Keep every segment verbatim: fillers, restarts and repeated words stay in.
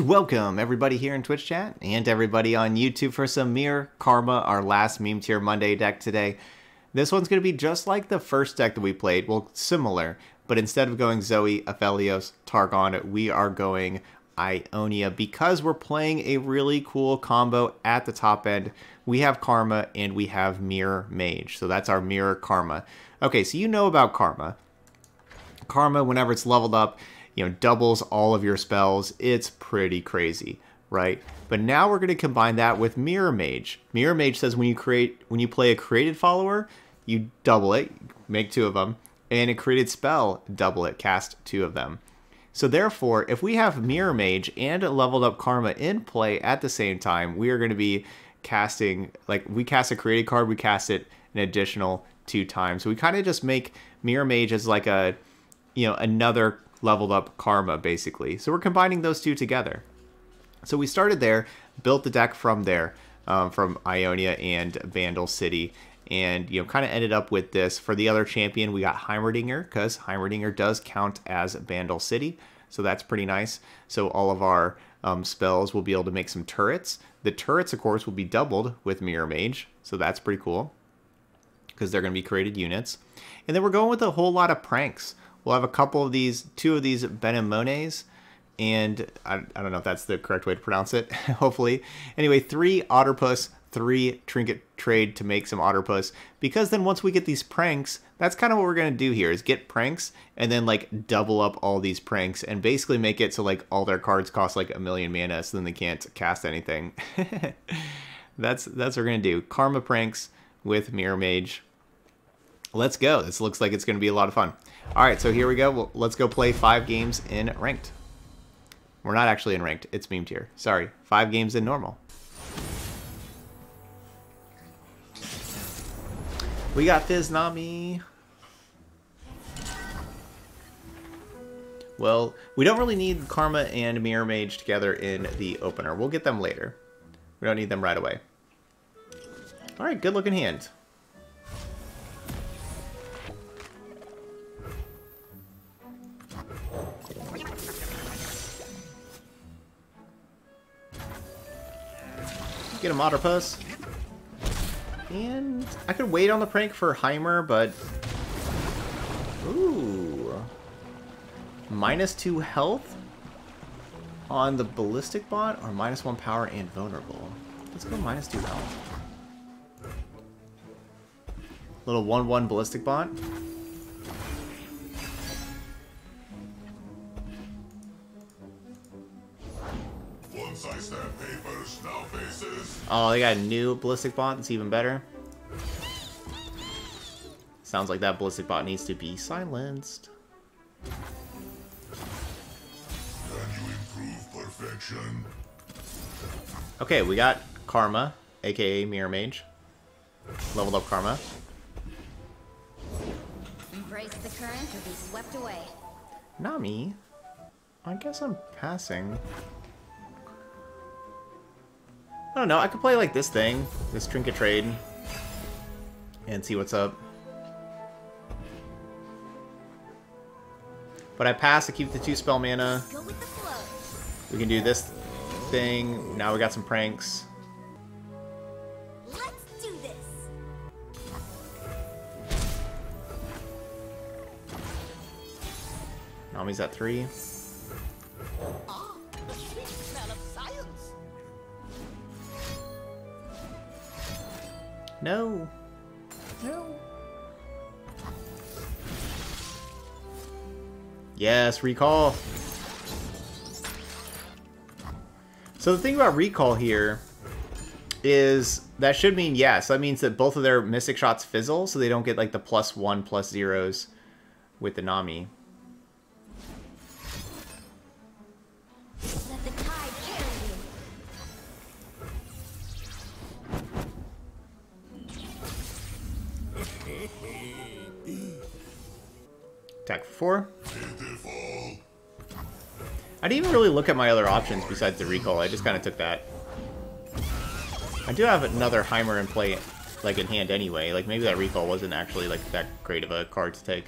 Welcome everybody here in Twitch chat and everybody on YouTube for some Mirror Karma, our last Meme Tier Monday deck today. This one's going to be just like the first deck that we played, well, similar, but instead of going Zoe, Aphelios, Targon, we are going Ionia because we're playing a really cool combo at the top end. We have Karma and we have Mirror Mage, so that's our Mirror Karma. Okay, so you know about Karma. Karma, whenever it's leveled up, you know, doubles all of your spells. It's pretty crazy, right? But now we're going to combine that with Mirror Mage. Mirror Mage says when you create, when you play a created follower, you double it, make two of them, and a created spell, double it, cast two of them. So therefore, if we have Mirror Mage and leveled up Karma in play at the same time, we are going to be casting, like, we cast a created card, we cast it an additional two times. So we kind of just make Mirror Mage as like a, you know, another leveled up Karma, basically. So we're combining those two together. So we started there, built the deck from there, um, from Ionia and Bandle City, and, you know, kind of ended up with this. For the other champion, we got Heimerdinger, because Heimerdinger does count as Bandle City, so that's pretty nice. So all of our um, spells will be able to make some turrets. The turrets, of course, will be doubled with Mirror Mage, so that's pretty cool, because they're going to be created units. And then we're going with a whole lot of pranks. We'll have a couple of these, two of these Benemones, and I, I don't know if that's the correct way to pronounce it, hopefully. Anyway, three Otterpus, three Trinket Trade to make some Otterpus, because then once we get these pranks, that's kind of what we're going to do here, is get pranks, and then, like, double up all these pranks, and basically make it so, like, all their cards cost, like, a million mana, so then they can't cast anything. that's, that's what we're going to do. Karma pranks with Mirror Mage. Let's go. This looks like it's going to be a lot of fun. All right, so here we go. Well, let's go play five games in ranked. We're not actually in ranked. It's meme tier. Sorry. Five games in normal. We got Fizz, Nami. Well, we don't really need Karma and Mirror Mage together in the opener. We'll get them later. We don't need them right away. All right, good looking hand. Get a Otterpus. And I could wait on the prank for Heimer, but... Ooh. Minus two health on the Ballistic Bot, or minus one power and vulnerable. Let's go minus two health. Little one one Ballistic Bot. Oh, they got a new Ballistic Bot. It's even better. Sounds like that Ballistic Bot needs to be silenced. Can you improve perfection? Okay, we got Karma, aka Mirror Mage. Leveled up Karma. Embrace the current or be swept away. Nami? I guess I'm passing. I don't know, I could play like this thing, this Trinket Trade, and see what's up. But I pass to keep the two spell mana. We can do this thing. Now we got some pranks. Let's do this. Nami's at three. No. No. Yes, Recall. So the thing about Recall here is that should mean yes. That means that both of their Mystic Shots fizzle, so they don't get like the plus one, plus zeros with the Nami. Attack for four. I didn't even really look at my other options besides the Recall. I just kind of took that. I do have another Heimer in play, like in hand anyway. Like maybe that Recall wasn't actually like that great of a card to take.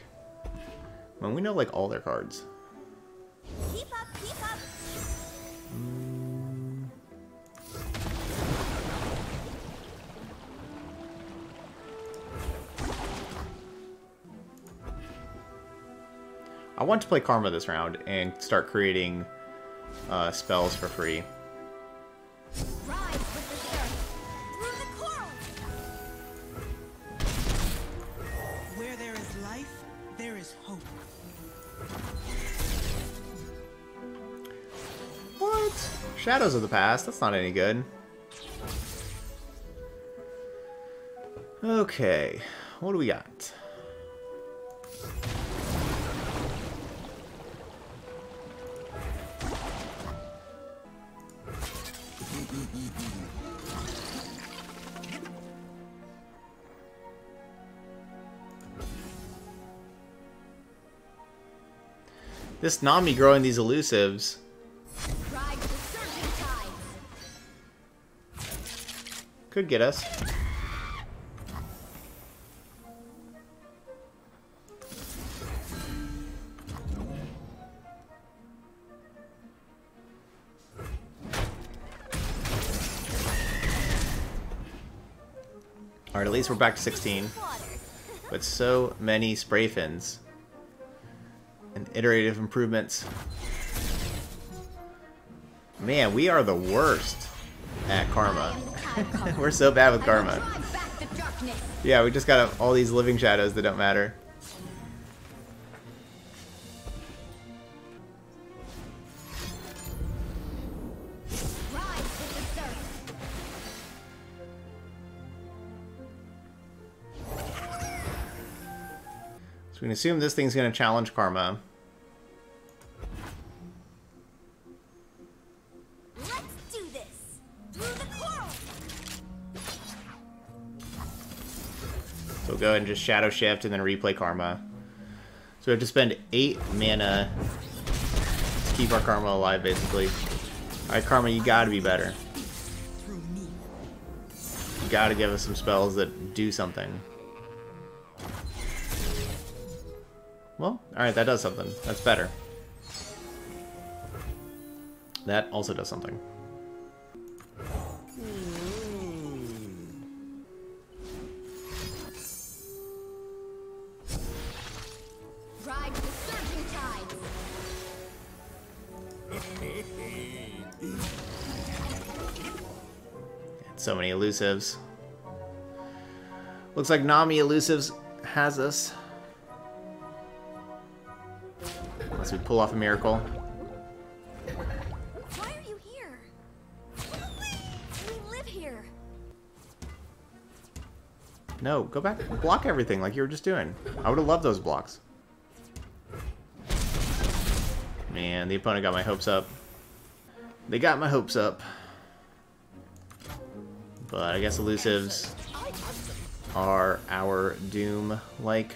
When we know like all their cards. Keep up, keep up. Mm. I want to play Karma this round and start creating uh, spells for free. Rise with the Where there is life, there is hope. What? Shadows of the Past? That's not any good. Okay, what do we got? This Nami growing these elusives. Could get us. Alright, at least we're back to sixteen. But so many spray fins. And iterative improvements. Man, we are the worst at Karma. We're so bad with Karma. Yeah, we just got all these living shadows that don't matter. We can assume this thing's going to challenge Karma. Let's do this. Through the coral. So we'll go ahead and just Shadow Shift and then replay Karma. So we have to spend eight mana to keep our Karma alive, basically. Alright, Karma, you gotta be better. You gotta give us some spells that do something. Well, alright, that does something. That's better. That also does something. Ride the surging tides. So many elusives. Looks like Nami elusives has us. We pull off a miracle. Why are you here? Get away! We live here. No, go back and block everything like you were just doing. I would have loved those blocks. Man, the opponent got my hopes up. They got my hopes up. But I guess elusives are our doom, like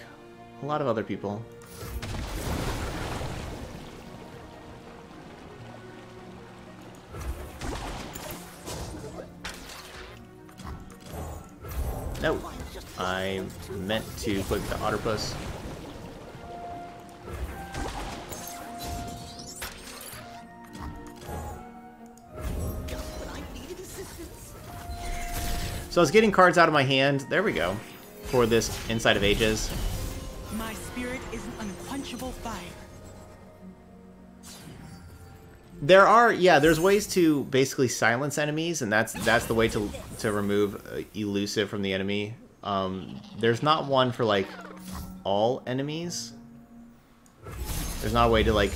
a lot of other people. No, I meant to click the Otterpus. So I was getting cards out of my hand. There we go. For this Inside of Ages. My spirit is an unquenchable fire. There are, yeah, there's ways to basically silence enemies, and that's that's the way to to remove uh, elusive from the enemy. Um, there's not one for, like, all enemies. There's not a way to, like,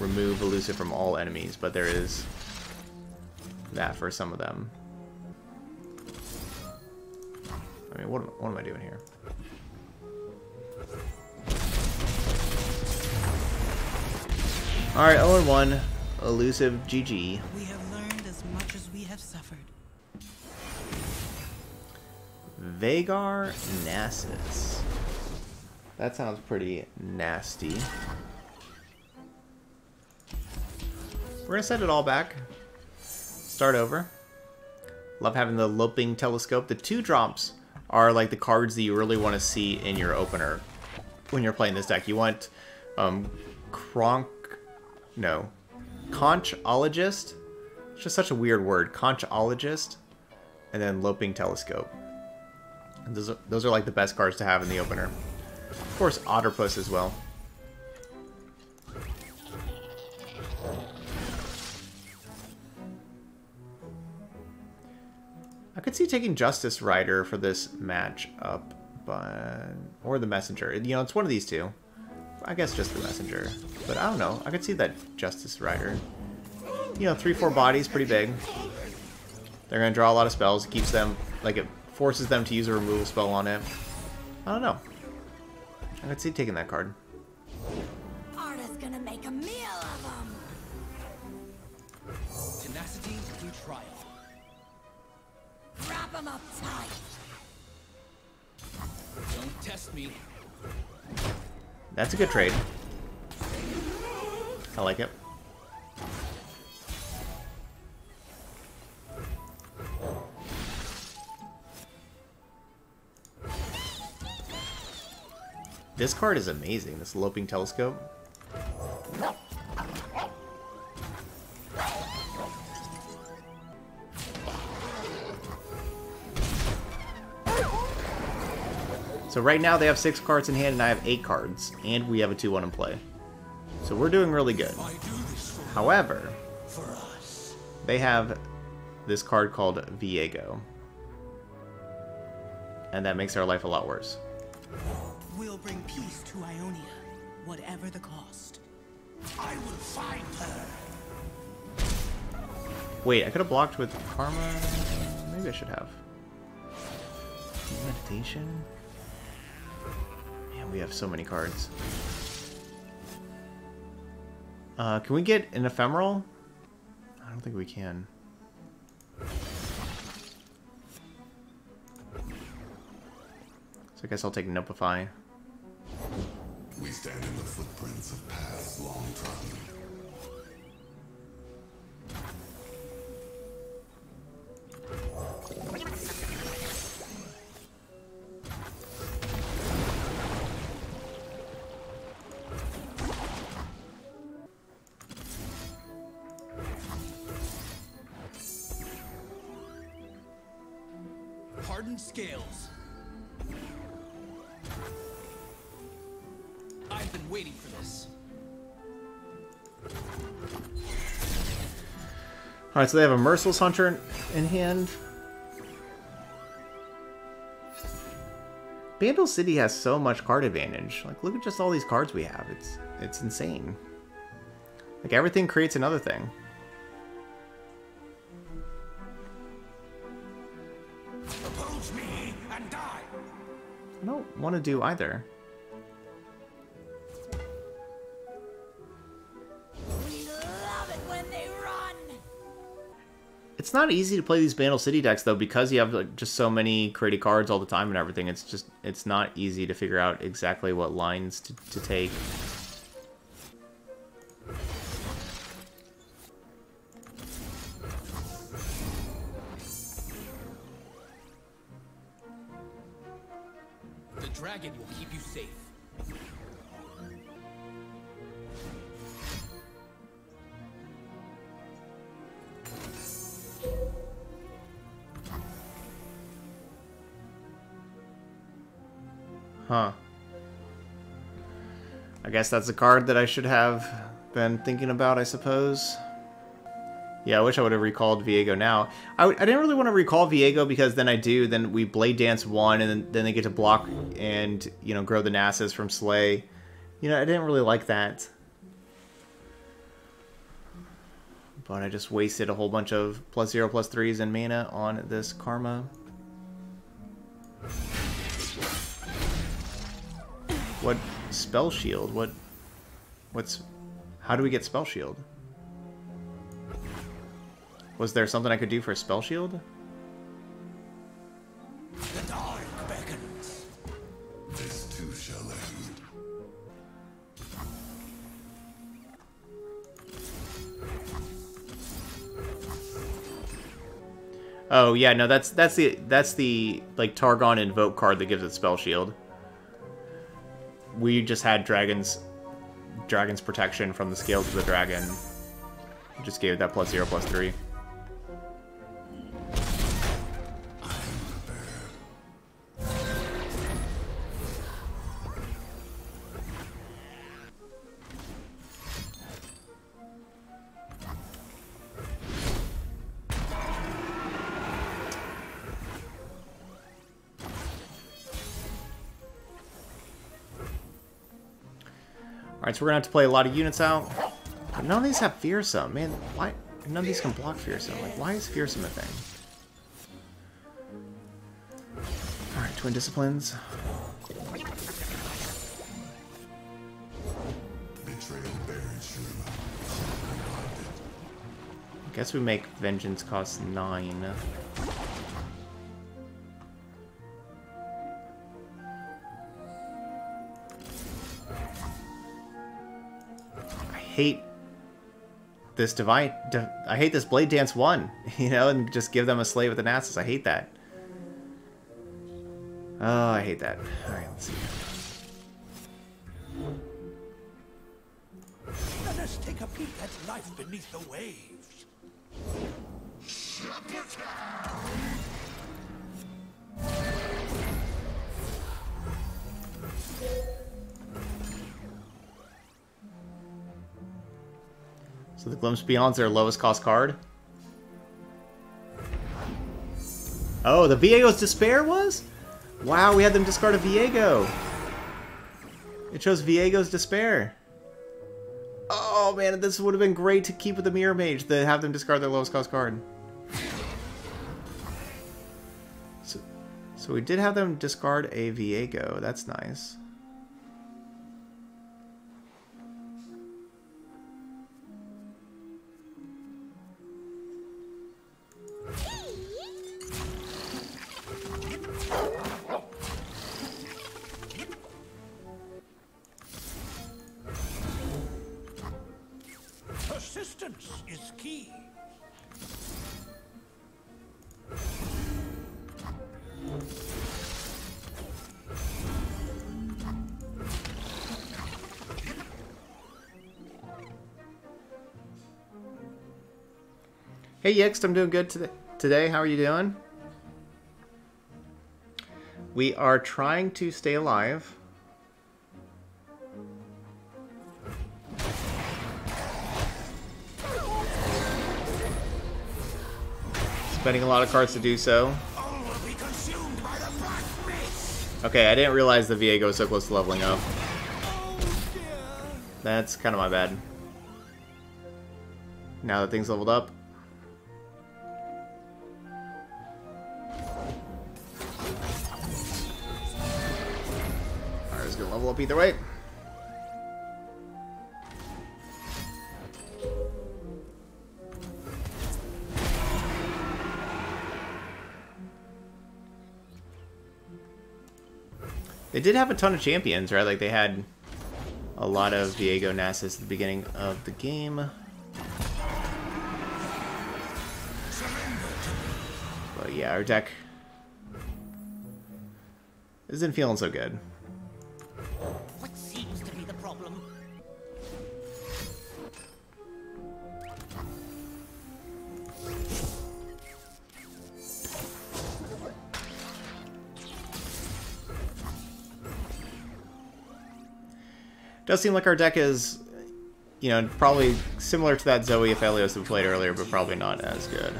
remove elusive from all enemies, but there is that for some of them. I mean, what am, what am I doing here? All right, oh and one. Elusive G G. We have learned as much as we have suffered. Vagar Nasus. That sounds pretty nasty. We're gonna set it all back. Start over. Love having the Loping Telescope. The two drops are like the cards that you really want to see in your opener when you're playing this deck. You want um, Kronk... No. Conchologist. It's just such a weird word. Conchologist. And then Loping Telescope. And those, are, those are like the best cards to have in the opener. Of course, Otterpus as well. could see taking Justice Rider for this matchup, but or the Messenger. You know, it's one of these two. I guess just the Messenger. But I don't know. I could see that Justice Rider. You know, three, four bodies, pretty big. They're going to draw a lot of spells. It keeps them, like, it forces them to use a removal spell on it. I don't know. I could see taking that card. Arda's gonna make a meal of them. Tenacity through trial. Wrap them up tight. Don't test me. That's a good trade. I like it. This card is amazing, this Loping Telescope. So right now they have six cards in hand and I have eight cards, and we have a two one in play. So we're doing really good. However, they have this card called Viego. And that makes our life a lot worse. We'll bring peace to Ionia, whatever the cost. I will find her. Wait, I could have blocked with Karma. Maybe I should have. Meditation? Man, we have so many cards. Uh, can we get an ephemeral? I don't think we can. So I guess I'll take Nopify. We stand in the footprints of paths long trodden. Hardened scales. I've been waiting for this. All right, so they have a Merciless Hunter in hand. Bandle City has so much card advantage. Like, look at just all these cards we have. It's it's insane. Like, everything creates another thing. Oppose me and die. I don't want to do either. It's not easy to play these Bandle City decks, though, because you have like, just so many creative cards all the time and everything. It's just, it's not easy to figure out exactly what lines to, to take. The dragon will keep you safe. Huh. I guess that's a card that I should have been thinking about, I suppose. Yeah, I wish I would have recalled Viego now. I, I didn't really want to recall Viego because then I do, then we Blade Dance one, and then, then they get to block and, you know, grow the Nasus from Slay. You know, I didn't really like that. But I just wasted a whole bunch of plus zero, plus threes and mana on this Karma. What Spell Shield? What? What's? How do we get Spell Shield? Was there something I could do for Spell Shield? The dark beckons. This too shall end. Oh yeah, no, that's that's the that's the like Targon Invoke card that gives it Spell Shield. We just had Dragon's Dragon's Protection from the Scales of the Dragon. Just gave that plus zero, plus three. Alright, so we're going to have to play a lot of units out. But none of these have Fearsome. Man, why? None of these can block Fearsome. Like, why is Fearsome a thing? Alright, Twin Disciplines. I guess we make Vengeance cost nine. I hate this divine. Di I hate this Blade Dance one, you know, and just give them a slave with the Nasus. I hate that. Oh, I hate that. All right, let's see. Let us take a peek at life beneath the waves. So the Glimpse Beyond's their lowest cost card. Oh, the Viego's Despair was? Wow, we had them discard a Viego. It chose Viego's Despair. Oh man, this would have been great to keep with the Mirror Mage, to have them discard their lowest cost card. So, so we did have them discard a Viego, that's nice. Hey Yext, I'm doing good today. Today, how are you doing? We are trying to stay alive. Spending a lot of cards to do so. Okay, I didn't realize the Viego was so close to leveling up. That's kind of my bad. Now that things leveled up. Level up either way. They did have a ton of champions, right? Like, they had a lot of Viego Nasus at the beginning of the game. But yeah, our deck isn't feeling so good. Does seem like our deck is, you know, probably similar to that Zoe Aphelios we played earlier, but probably not as good.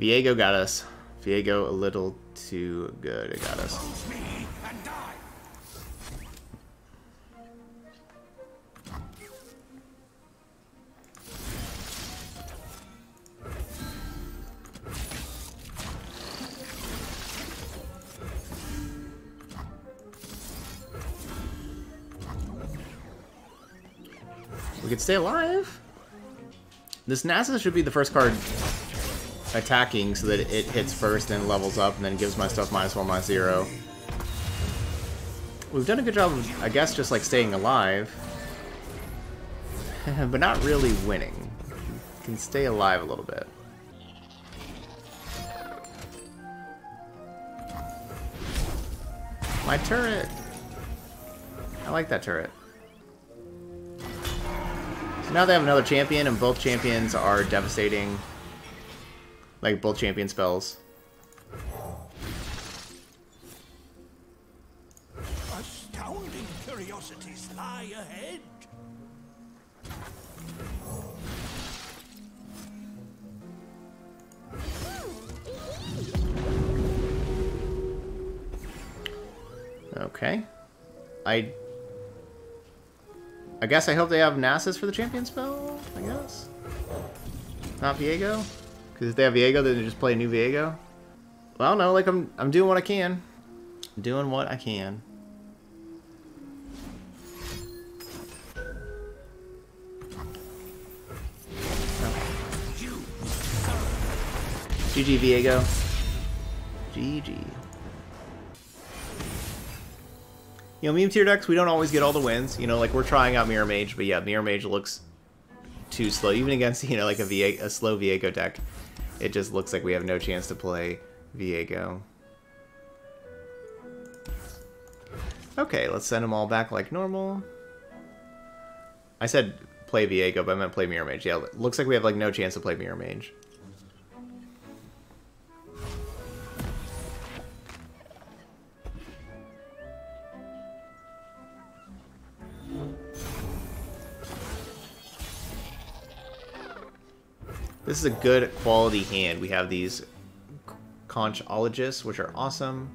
Viego got us. Viego a little too good. It got us. We could stay alive. This Nasus should be the first card attacking so that it hits first and levels up and then gives my stuff minus one, minus zero. We've done a good job of, I guess, just like staying alive. But not really winning. Can stay alive a little bit. My turret! I like that turret. So now they have another champion and both champions are devastating. Like, both champion spells. Astounding curiosities lie ahead. Okay. I... I guess I hope they have Nasus for the champion spell, I guess? Not Viego? Because if they have Viego, then they just play a new Viego? Well, no, like, I'm, I'm doing what I can. I'm doing what I can. G G, Viego. G G. You know, meme tier decks, we don't always get all the wins. You know, like, we're trying out Mirror Mage, but yeah, Mirror Mage looks too slow. Even against, you know, like a, Viego, a slow Viego deck, it just looks like we have no chance to play Viego. Okay, let's send them all back like normal. I said play Viego, but I meant play Mirror Mage. Yeah, looks like we have, like, no chance to play Mirror Mage. This is a good quality hand. We have these Conchologists, which are awesome.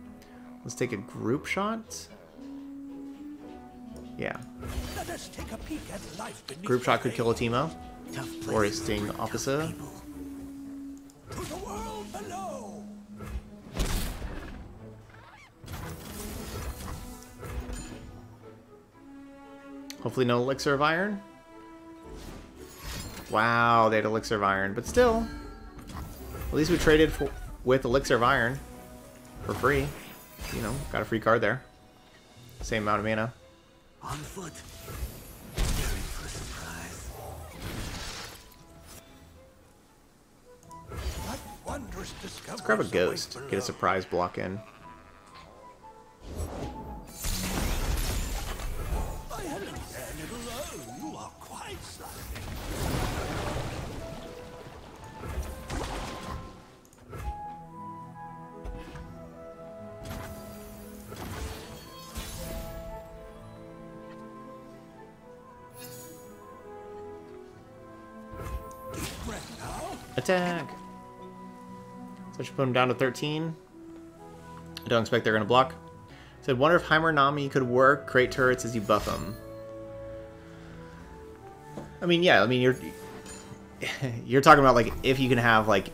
Let's take a group shot. Yeah. Let us take a peek at life. Group shot could kill a Teemo or a Sting Officer. To the world below. Hopefully no Elixir of Iron. Wow, they had Elixir of Iron, but still, at least we traded for, with Elixir of Iron for free. You know, got a free card there. Same amount of mana. On foot. For surprise. What wondrous discovery. Let's grab a ghost. Get a surprise block in. I haven't done it alone. You are quite slimy. Attack! So I should put him down to thirteen. I don't expect they're going to block. Said, so wonder if Heimer Nami could work, create turrets as you buff them. I mean, yeah, I mean, you're... You're talking about, like, if you can have, like,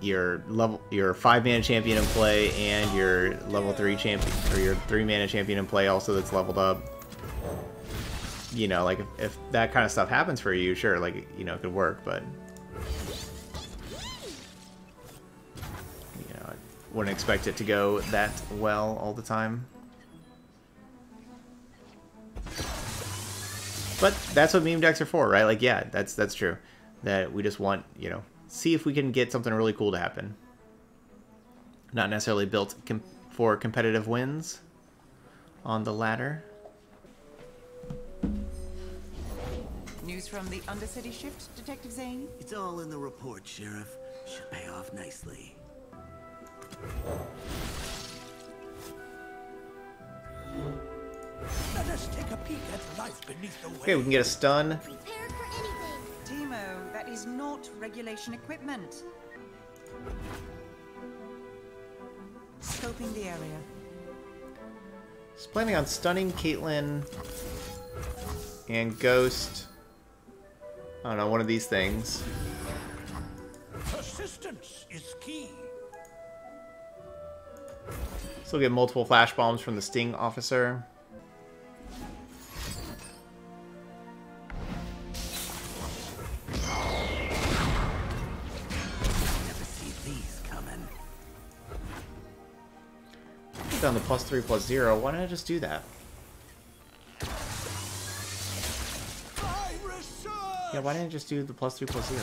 your level... Your five-mana champion in play and your level three champion... Or your three-mana champion in play also that's leveled up. You know, like, if, if that kind of stuff happens for you, sure, like, you know, it could work, but... Wouldn't expect it to go that well all the time. But that's what meme decks are for, right? Like, yeah, that's that's true. That we just want, you know, see if we can get something really cool to happen. Not necessarily built com for competitive wins on the ladder. News from the Undercity shift, Detective Zane? It's all in the report, Sheriff. Should pay off nicely. Let us take a peek at life beneath the waves. Okay, we can get a stun. Prepare for anything. Teemo, that is not regulation equipment. Scoping the area. He's planning on stunning Caitlyn and Ghost. I don't know, one of these things. Persistence is key. Still get multiple flash bombs from the Sting Officer. Never see these coming. Down the plus three plus zero. Why don't I just do that? Yeah, why didn't I just do the plus three plus zero?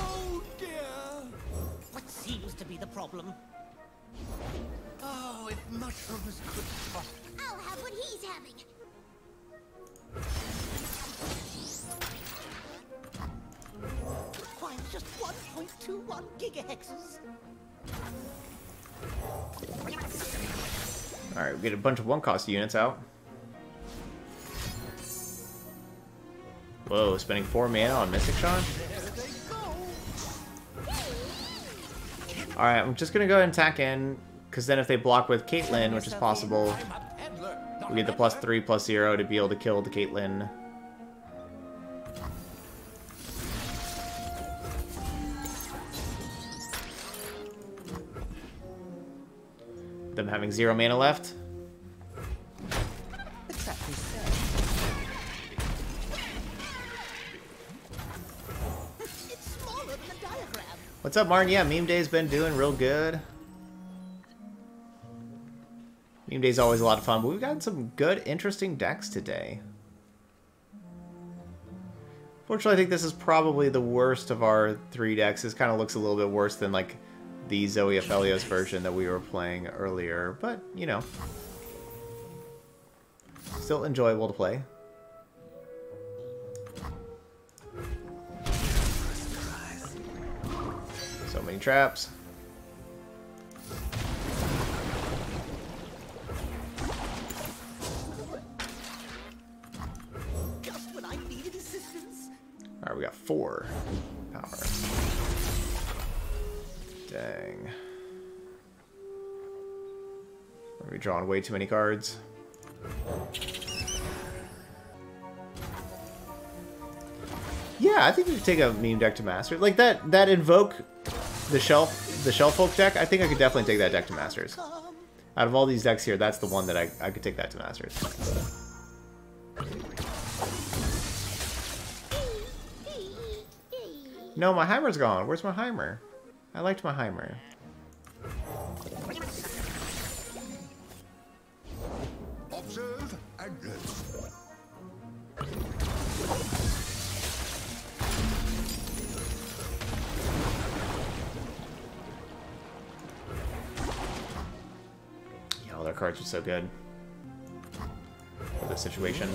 Oh dear! What seems to be the problem? Oh, if mushrooms could talk. I'll have what he's having. Requires just one point two one gigahexes. Alright, we get a bunch of one cost units out. Whoa, spending four mana on Mystic Shot? Alright, I'm just gonna go ahead and tack in, because then if they block with Caitlyn, which is possible, we get the plus three, plus zero to be able to kill the Caitlyn. Them having zero mana left. What's up, Martin? Yeah, Meme Day's been doing real good. Meme Day's always a lot of fun, but we've gotten some good, interesting decks today. Fortunately, I think this is probably the worst of our three decks. This kind of looks a little bit worse than, like, the Zoe Aphelios version that we were playing earlier, but, you know. Still enjoyable to play. So many traps. Just when I needed assistance. Alright, we got four power. Dang. We're drawing way too many cards. Yeah, I think we could take a meme deck to master. Like that that invoke the shelf the shelf folk deck, I think I could definitely take that deck to masters. Out of all these decks here, that's the one that I, I could take that to masters. No, my Heimer's gone. Where's my Heimer? I liked my Heimer. Observe and yeah, all their cards are so good for this situation.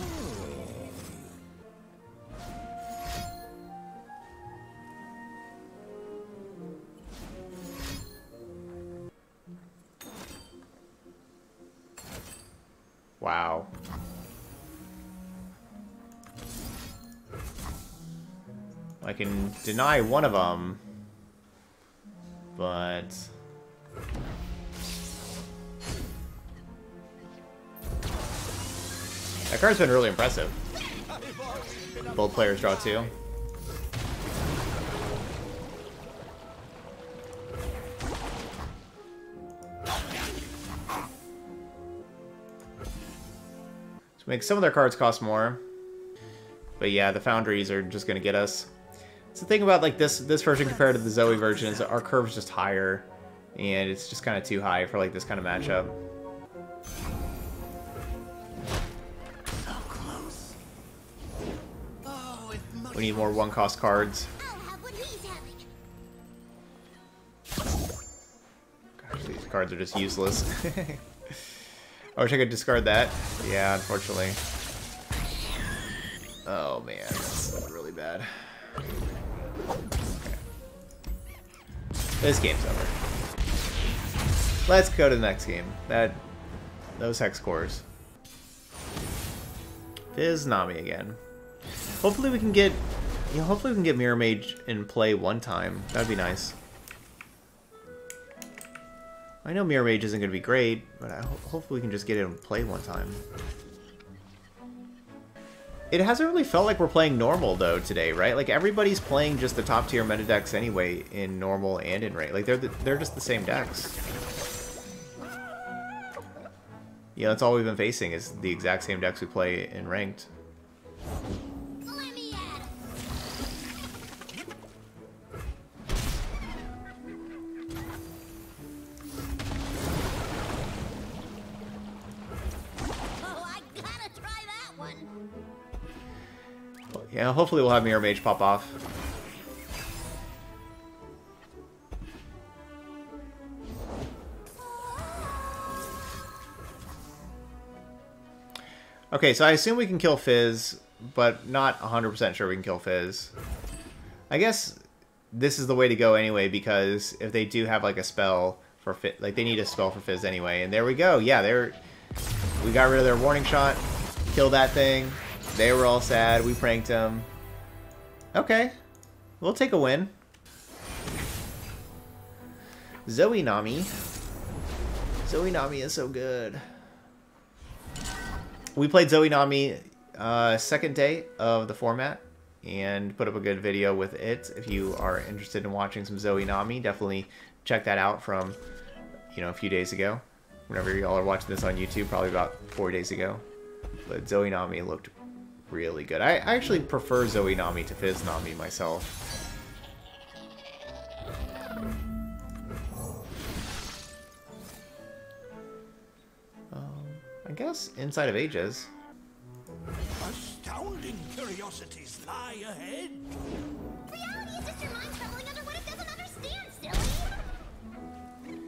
Wow. I can deny one of them, but that card's been really impressive. Both players draw two. Make some of their cards cost more, but yeah, the foundries are just gonna get us. It's the thing about like this this version compared to the Zoe version is that our curve's just higher, and it's just kind of too high for like this kind of matchup. So close. Oh, we need more one-cost cards. Gosh, these cards are just useless. I wish I could discard that. Yeah, unfortunately. Oh man, that's really bad. Okay. This game's over. Let's go to the next game. That, those hex cores. Fizz Nami again. Hopefully we can get, you know, hopefully we can get Mirror Mage in play one time. That'd be nice. I know Mirror Mage isn't going to be great, but I ho hopefully we can just get it and play one time. It hasn't really felt like we're playing normal, though, today, right? Like, everybody's playing just the top-tier meta decks anyway, in normal and in ranked. Like, they're, the they're just the same decks. Yeah, that's all we've been facing, is the exact same decks we play in ranked. Yeah, hopefully we'll have Mirror Mage pop off. Okay, so I assume we can kill Fizz, but not one hundred percent sure we can kill Fizz. I guess this is the way to go anyway, because if they do have like a spell for Fizz, like they need a spell for Fizz anyway, and there we go. Yeah, they're we got rid of their warning shot, killed that thing. They were all sad. We pranked them. Okay, we'll take a win. Zoe Nami. Zoe Nami is so good. We played Zoe Nami uh, second day of the format and put up a good video with it. If you are interested in watching some Zoe Nami, definitely check that out from, you know, a few days ago. Whenever y'all are watching this on YouTube, probably about four days ago. But Zoe Nami looked really good. I, I actually prefer Zoe Nami to Fizz Nami myself. I guess inside of ages. Astounding curiosities lie ahead. Reality is just your mind traveling under what it doesn't understand, silly.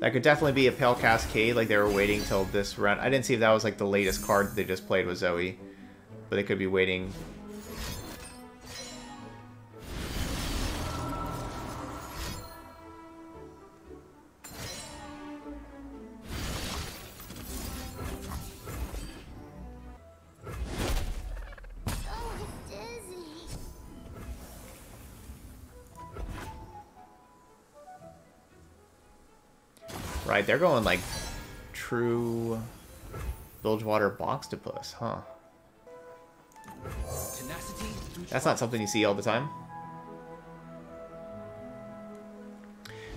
That could definitely be a Pale Cascade, like they were waiting till this round. I didn't see if that was like the latest card they just played with Zoe, but they could be waiting. Right, they're going like true Bilgewater Box of Puss, huh? That's not something you see all the time.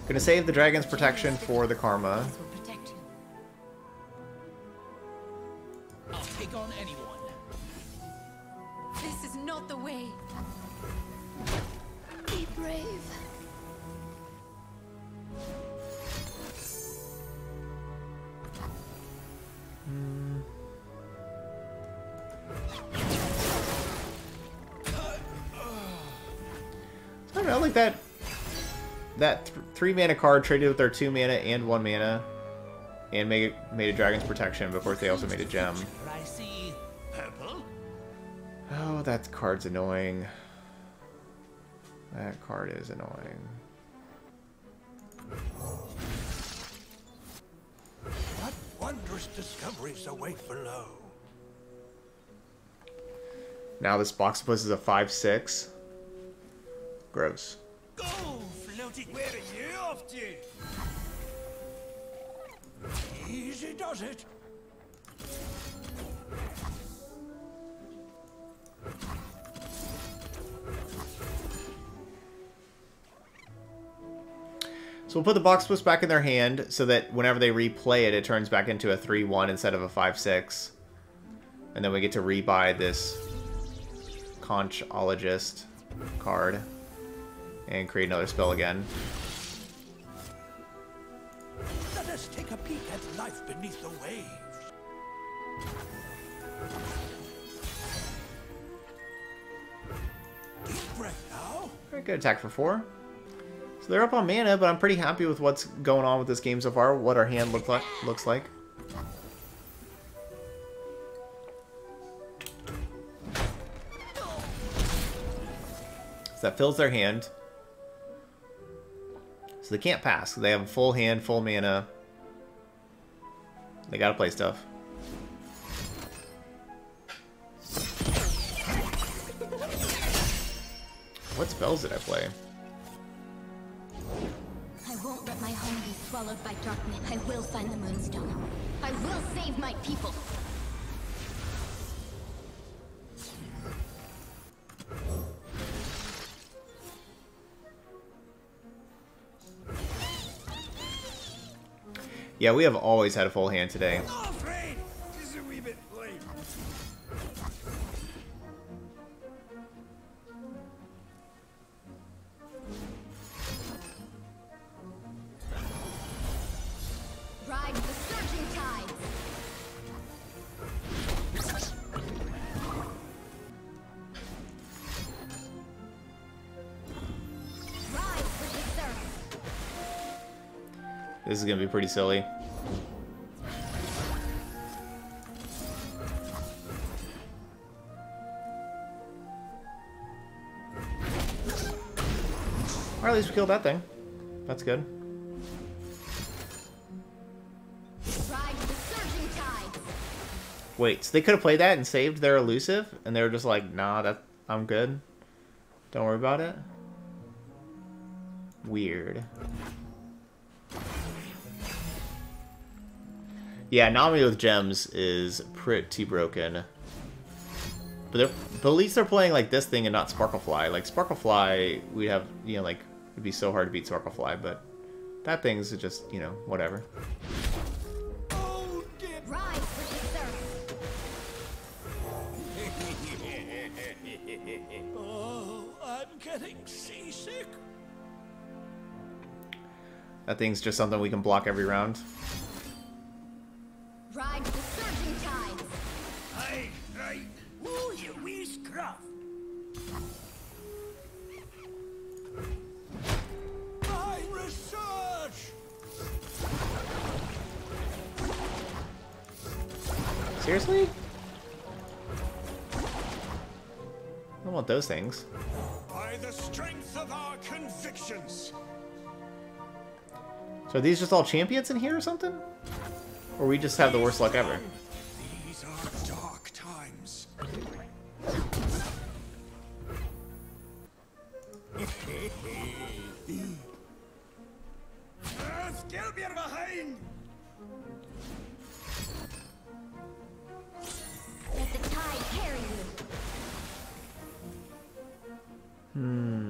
Gonna save the Dragon's Protection for the Karma. I'll take on anyone. This is not the way. Be brave. I don't know, like that that th three mana card traded with their two mana and one mana and made made a Dragon's Protection, but of course they also made a gem. Oh, that card's annoying. That card is annoying. Wondrous discoveries await below. Now this Box of Puss is a five six. Gross. Go, floating. Where are you off to? Easy does it. So we'll put the Box of Puss back in their hand so that whenever they replay it, it turns back into a three one instead of a five six. And then we get to rebuy this Conchologist card and create another spell again. Let us take a peek at life beneath the waves. Deep breath now. Very good attack for four. They're up on mana, but I'm pretty happy with what's going on with this game so far, what our hand look like, looks like. So that fills their hand. So they can't pass. They have a full hand, full mana. They gotta play stuff. What spells did I play? Swallowed by darkness, I will find the moonstone. I will save my people. Yeah, we have always had a full hand today. This is going to be pretty silly. Or at least we killed that thing. That's good. Wait, so they could have played that and saved their elusive, and they were just like, nah, that I'm good. Don't worry about it. Weird. Yeah, Nami with gems is pretty broken. But they're but at least they're playing like this thing and not Sparklefly. Like Sparklefly, we have you know like it'd be so hard to beat Sparklefly, but that thing's just you know whatever. That thing's just something we can block every round. Ride the surging tides. Aye, aye. Ooh, you wee scruff. My research. Seriously? I don't want those things. By the strength of our convictions. So are these just all champions in here or something? Or we just have the worst luck ever? These are dark times. Let the tide carry you. Hmm.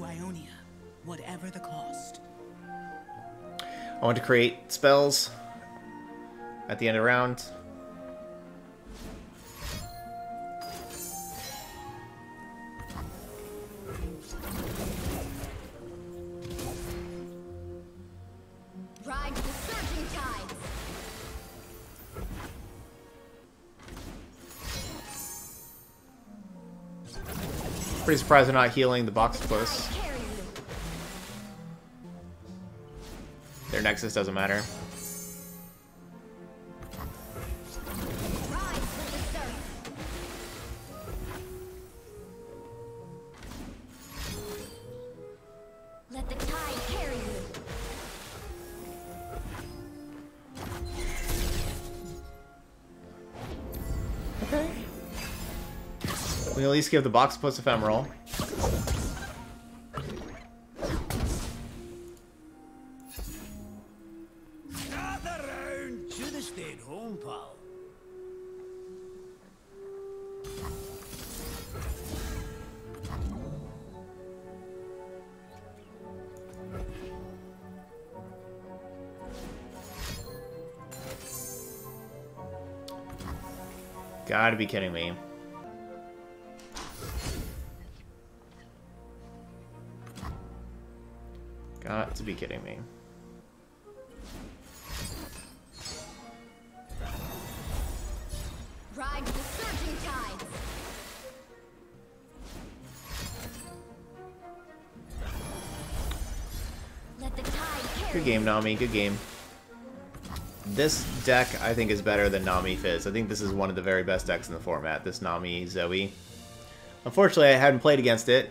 Ionia, whatever the cost. I want to create spells at the end of the round. Ride the surging tides. Pretty surprised they're not healing the Box of Puss. Their Nexus doesn't matter. Let the tide carry you. Okay. We can at least give the Box of Puss Ephemeral. Gotta be kidding me. Got to be kidding me. Ride the surging tides. Let the tide carry. Good game, Nami. Good game. This deck, I think, is better than Nami Fizz. I think this is one of the very best decks in the format, this Nami Zoe. Unfortunately, I hadn't played against it.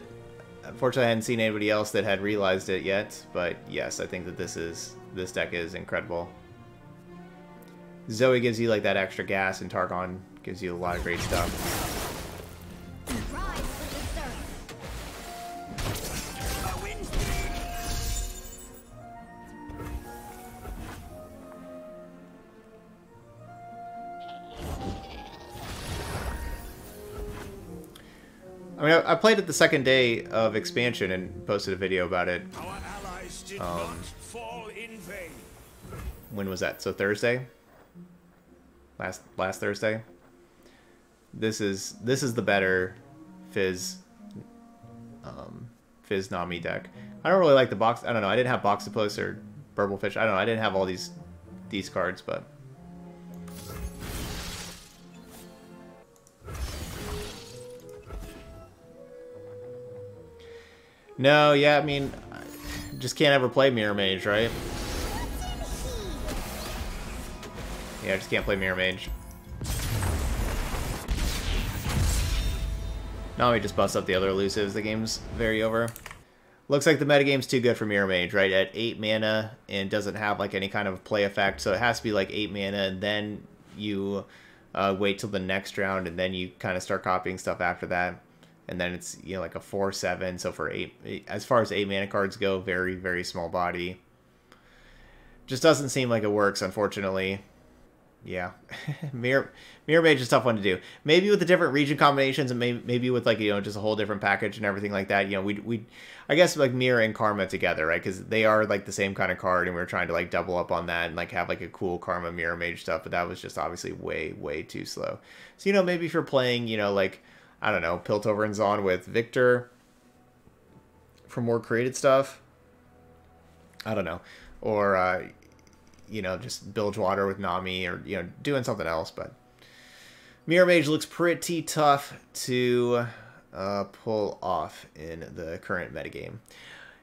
Unfortunately, I hadn't seen anybody else that had realized it yet. But yes, I think that this is this deck is incredible. Zoe gives you like that extra gas, and Targon gives you a lot of great stuff. I mean, I played it the second day of expansion and posted a video about it. Our allies did um, not fall in vain. When was that? So Thursday? Last last Thursday. This is this is the better Fizz um, Fizz Nami deck. I don't really like the box. I don't know. I didn't have Box of Puss or Burblefish. I don't know. I didn't have all these these cards, but. No, yeah, I mean, I just can't ever play Mirror Mage, right? Yeah, I just can't play Mirror Mage. Now we just bust up the other elusives. The game's very over. Looks like the metagame's too good for Mirror Mage, right? At eight mana, and doesn't have like any kind of play effect, so it has to be like eight mana, and then you uh, wait till the next round, and then you kind of start copying stuff after that, and then it's, you know, like a four seven. So for eight, as far as eight mana cards go, very very small body. Just doesn't seem like it works, unfortunately. Yeah, Mirror, Mirror Mage is a tough one to do. Maybe with the different region combinations, and maybe, maybe with like, you know, just a whole different package and everything like that. You know, we we, I guess like Mirror and Karma together, right? Because they are like the same kind of card, and we were trying to like double up on that and like have like a cool Karma Mirror Mage stuff. But that was just obviously way way too slow. So, you know, maybe if you're playing, you know, like, I don't know, Piltover and Zon with Victor for more created stuff. I don't know, or. Uh, you know, just Bilgewater with Nami, or, you know, doing something else, but Mirror Mage looks pretty tough to uh, pull off in the current metagame.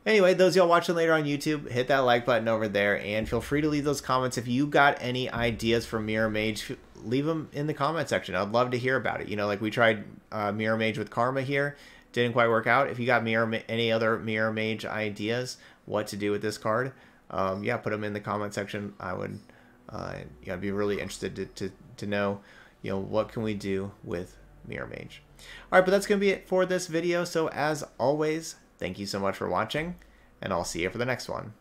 Anyway, those of y'all watching later on YouTube, hit that like button over there, and feel free to leave those comments. If you got any ideas for Mirror Mage, leave them in the comment section. I'd love to hear about it. You know, like we tried uh, Mirror Mage with Karma here, didn't quite work out. If you got Mirror any other Mirror Mage ideas, what to do with this card, Um, yeah, put them in the comment section. I would, uh, you know, be really interested to, to, to know, you know, what can we do with Mirror Mage. All right, but that's going to be it for this video. So as always, thank you so much for watching, and I'll see you for the next one.